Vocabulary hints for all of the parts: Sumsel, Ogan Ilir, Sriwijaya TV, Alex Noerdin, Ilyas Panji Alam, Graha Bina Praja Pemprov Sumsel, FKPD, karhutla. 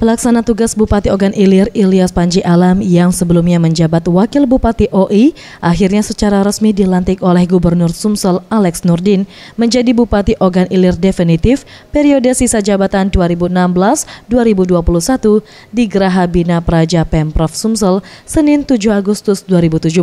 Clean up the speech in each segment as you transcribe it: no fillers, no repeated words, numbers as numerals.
Pelaksana tugas Bupati Ogan Ilir Ilyas Panji Alam yang sebelumnya menjabat Wakil Bupati OI akhirnya secara resmi dilantik oleh Gubernur Sumsel Alex Noerdin menjadi Bupati Ogan Ilir definitif periode sisa jabatan 2016-2021 di Graha Bina Praja Pemprov Sumsel Senin 7 Agustus 2017.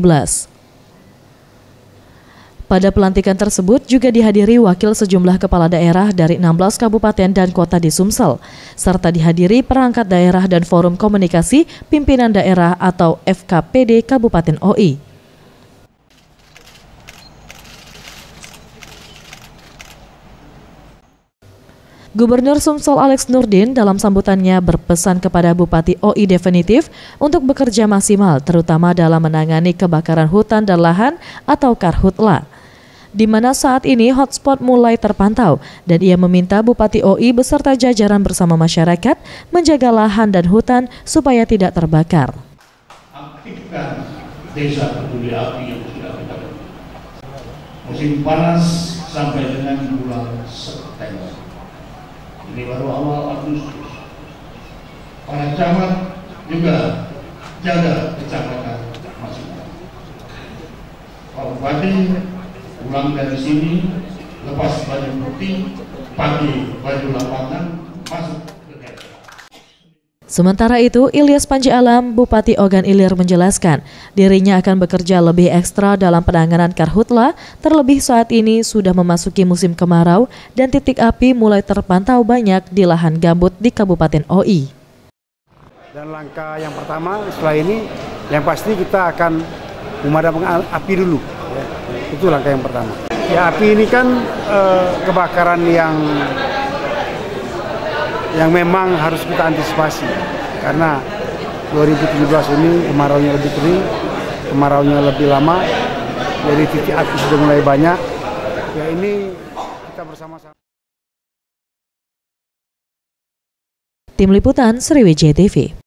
Pada pelantikan tersebut juga dihadiri wakil sejumlah kepala daerah dari 16 kabupaten dan kota di Sumsel, serta dihadiri perangkat daerah dan forum komunikasi pimpinan daerah atau FKPD Kabupaten OI. Gubernur Sumsel Alex Noerdin dalam sambutannya berpesan kepada Bupati OI definitif untuk bekerja maksimal terutama dalam menangani kebakaran hutan dan lahan atau karhutla, di mana saat ini hotspot mulai terpantau, dan ia meminta Bupati OI beserta jajaran bersama masyarakat menjaga lahan dan hutan supaya tidak terbakar. Aktifkan desa peduli api yang sudah kita lakukan. Musim panas sampai dengan bulan September. Ini baru awal Agustus. Para camat juga jaga kecamatan masing-masing. Pak Bupati pulang dari sini, lepas baju putih, pakai baju lapangan, masuk ke daerah. Sementara itu, Ilyas Panji Alam, Bupati Ogan Ilir menjelaskan, dirinya akan bekerja lebih ekstra dalam penanganan karhutla, terlebih saat ini sudah memasuki musim kemarau dan titik api mulai terpantau banyak di lahan gambut di Kabupaten OI. Dan langkah yang pertama setelah ini, yang pasti kita akan memadamkan api dulu. Ya, itu langkah yang pertama. Ya, api ini kan kebakaran yang memang harus kita antisipasi, karena 2017 ini kemaraunya lebih kering, kemaraunya lebih lama, jadi titik api sudah mulai banyak. Ya ini kita bersama-sama. Tim Liputan Sriwijaya TV.